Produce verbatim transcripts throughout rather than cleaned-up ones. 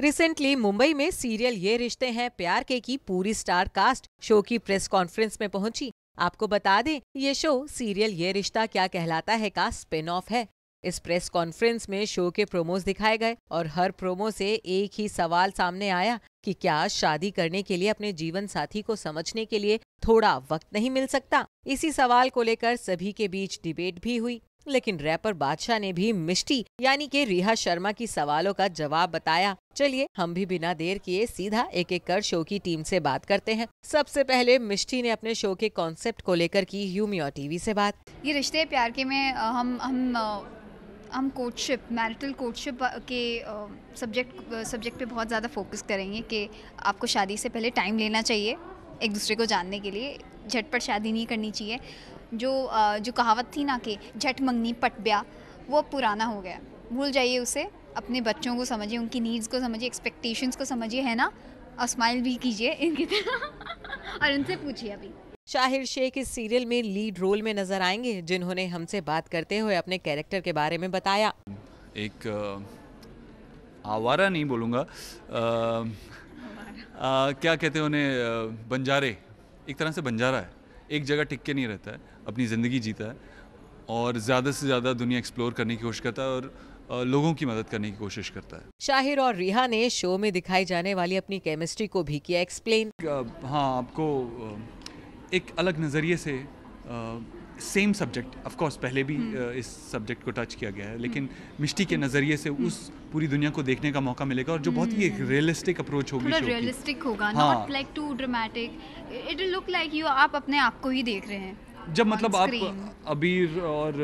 Recently Mumbai में serial ये रिश्ते हैं प्यार के की पूरी स्टार कास्ट शो की प्रेस कॉन्फ्रेंस में पहुंची। आपको बता दें, ये शो सीरियल ये रिश्ता क्या कहलाता है का स्पिन ऑफ है। इस प्रेस कॉन्फ्रेंस में शो के प्रोमोज दिखाए गए और हर प्रोमो से एक ही सवाल सामने आया कि क्या शादी करने के लिए अपने जीवन साथी को समझने के लिए थोड़ा वक्त नहीं मिल सकता। इसी सवाल को लेकर सभी के बीच डिबेट भी हुई, लेकिन रैपर बादशाह ने भी मिश्ती यानी के रिहा शर्मा की सवालों का जवाब बताया। चलिए हम भी बिना देर किए सीधा एक एक कर शो की टीम से बात करते हैं। सबसे पहले मिश्ती ने अपने शो के कॉन्सेप्ट को लेकर की यूमियो टीवी से बात। ये रिश्ते प्यार के में हम हम हम कोर्टशिप, मैरिटल कोर्टशिप के सब्जेक्ट सब्जेक्ट पे बहुत ज़्यादा फोकस करेंगे कि आपको शादी से पहले टाइम लेना चाहिए एक दूसरे को जानने के लिए, झटपट शादी नहीं करनी चाहिए। जो जो कहावत थी ना कि झट मंगनी पट ब्याह, वो पुराना हो गया, भूल जाइए उसे। अपने बच्चों को समझिए, उनकी नीड्स को समझिए, एक्सपेक्टेशंस को समझिए, है ना, और स्माइल भी कीजिए इनकी तरह और उनसे पूछिए। अभी शाहिर शेख इस सीरियल में लीड रोल में नजर आएंगे, जिन्होंने हमसे बात करते हुए अपने कैरेक्टर के बारे में बताया। एक आवारा नहीं बोलूँगा, क्या कहते हैं उन्हें, बंजारे, एक तरह से बंजारा है, एक जगह टिक के नहीं रहता है, अपनी ज़िंदगी जीता है और ज़्यादा से ज़्यादा दुनिया एक्सप्लोर करने की कोशिश करता है और लोगों की मदद करने की कोशिश करता है। शाहिर और रिहा ने शो में दिखाई जाने वाली अपनी केमिस्ट्री को भी किया एक्सप्लेन। हाँ, आपको एक अलग नज़रिए से, सेम सब्जेक्ट, ऑफ कोर्स पहले भी इस सब्जेक्ट को टच किया गया है, लेकिन मिश्ती के नज़रिए से उस पूरी दुनिया को देखने का मौका मिलेगा और जो बहुत ही एक रियलिस्टिक अप्रोच होगी, थोड़ा रियलिस्टिक होगा, not like too dramatic, it will look like you आप अपने आप को ही देख रहे हैं। जब मतलब आप अबीर और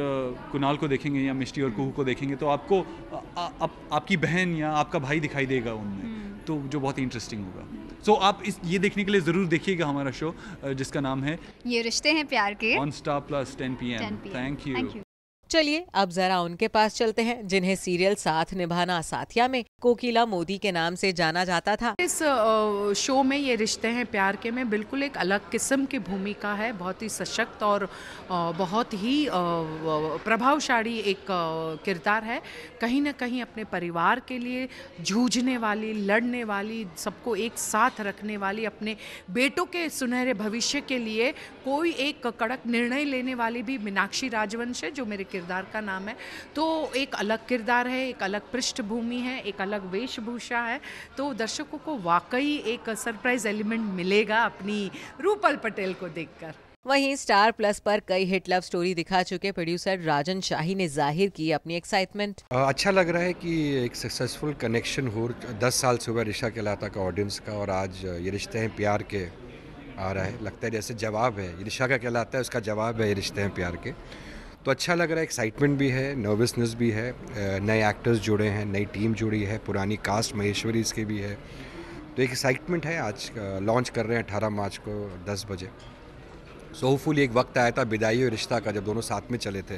कुनाल को देखेंगे या मिश्ती और कुहू को देखेंगे तो आपको आ, आ, आ, आपकी बहन या आपका भाई दिखाई देगा उनमें, तो जो बहुत ही इंटरेस्टिंग होगा। सो so, आप इस ये देखने के लिए ज़रूर देखिएगा हमारा शो जिसका नाम है ये रिश्ते हैं प्यार के, on Star Plus ten P M. Thank you. चलिए अब जरा उनके पास चलते हैं जिन्हें सीरियल साथ निभाना साथिया में कोकिला मोदी के नाम से जाना जाता था। इस शो में ये रिश्ते हैं प्यार के में बिल्कुल एक अलग किस्म की भूमिका है, बहुत ही सशक्त और बहुत ही प्रभावशाली एक किरदार है। कहीं ना कहीं अपने परिवार के लिए जूझने वाली, लड़ने वाली, सबको एक साथ रखने वाली, अपने बेटों के सुनहरे भविष्य के लिए कोई एक कड़क निर्णय लेने वाली भी मीनाक्षी राजवंशी, जो मेरे किरदार का नाम है, तो एक अलग किरदार है, एक अलग पृष्ठभूमि है, एक अलग वेशभूषा है, तो दर्शकों को वाकई एक सरप्राइज एलिमेंट मिलेगा अपनी रूपल पटेल को देखकर। वहीं स्टार प्लस पर कई हिट लव स्टोरी दिखा चुके प्रोड्यूसर राजन शाही ने जाहिर की अपनी एक्साइटमेंट। अच्छा लग रहा है कि एक सक्सेसफुल कनेक्शन हो, दस साल से हुआ रिश्ता कहलाता का ऑडियंस का, और आज ये रिश्ते हैं प्यार के आ रहा है, लगता है जैसे जवाब है, ये रिश्ता क्या कहलाता है उसका जवाब है ये रिश्ते हैं प्यार के, तो अच्छा लग रहा है। एक्साइटमेंट भी है, नर्वसनेस भी है, नए एक्टर्स जुड़े हैं, नई टीम जुड़ी है, पुरानी कास्ट महेश्वरी इसके भी है, तो एक एक्साइटमेंट है। आज लॉन्च कर रहे हैं अठारह मार्च को दस बजे। सो होपफुली एक वक्त आया था विदाई और रिश्ता का, जब दोनों साथ में चले थे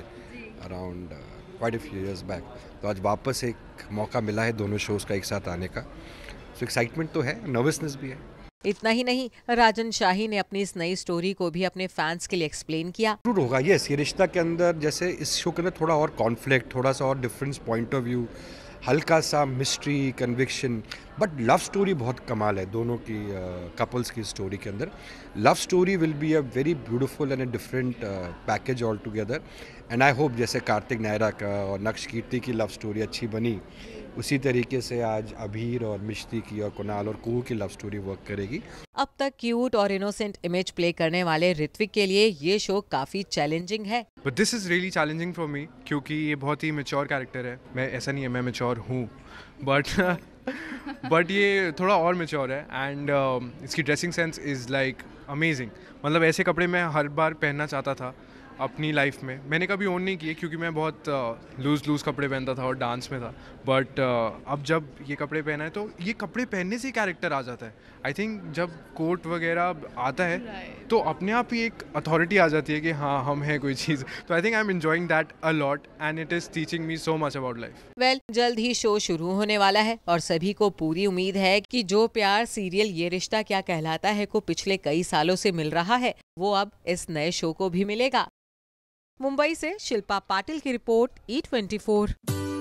around quite a few years back, तो आज वापस एक मौका मिला है दोनों शोज़ का एक साथ आने का, सो एक्साइटमेंट तो है, नर्वसनेस भी है। इतना ही नहीं, राजन शाही ने अपनी इस नई स्टोरी को भी अपने फैंस के लिए एक्सप्लेन किया। जरूर होगा, यस, ये रिश्ता के अंदर जैसे इस शो के अंदर थोड़ा और कॉन्फ्लिक्ट, थोड़ा सा और डिफरेंस पॉइंट ऑफ व्यू, हल्का सा mystery, conviction, but love story बहुत कमाल है दोनों की, कपल्स uh, की स्टोरी के अंदर love story will be a very beautiful and a different package all together, and I hope जैसे कार्तिक नायरा का और नक्ष कीर्ति की लव स्टोरी अच्छी बनी, उसी तरीके से आज अबीर और मिश्ती की और कुनाल और कुहू की लव स्टोरी वर्क करेगी। अब तक क्यूट और इनोसेंट इमेज प्ले करने वाले ऋत्विक के लिए ये शो काफी चैलेंजिंग है। But this is really challenging for me, क्योंकि ये बहुत ही मैच्योर कैरेक्टर है, मैं ऐसा नहीं है मैं मैच्योर हूँ, बट बट ये थोड़ा और मैच्योर है, एंड uh, इसकी dressing sense is like amazing. मतलब ऐसे कपड़े मैं हर बार पहनना चाहता था अपनी लाइफ में, मैंने कभी ओन नहीं किए क्योंकि मैं बहुत लूज लूज कपड़े पहनता था और डांस में था, बट अब जब ये कपड़े पहना है तो ये कपड़े पहनने से कैरेक्टर आ जाता है। आई थिंक जब कोट वगैरह आता है तो अपने आप ही एक अथॉरिटी आ जाती है कि हाँ हम हैं कोई चीज़, तो I think I am enjoying that a lot and it is teaching me so much about life. Well, जल्द ही शो शुरू होने वाला है और सभी को पूरी उम्मीद है कि जो प्यार सीरियल ये रिश्ता क्या कहलाता है को पिछले कई सालों से मिल रहा है वो अब इस नए शो को भी मिलेगा। मुंबई से शिल्पा पाटिल की रिपोर्ट ई ट्वेंटी फोर।